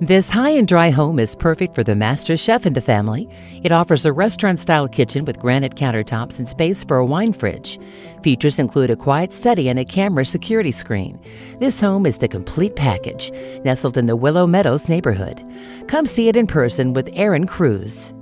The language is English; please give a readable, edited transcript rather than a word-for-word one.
This high and dry home is perfect for the master chef in the family. It offers a restaurant-style kitchen with granite countertops and space for a wine fridge. Features include a quiet study and a camera security screen. This home is the complete package, nestled in the Willow Meadows neighborhood. Come see it in person with Aaron Cruz.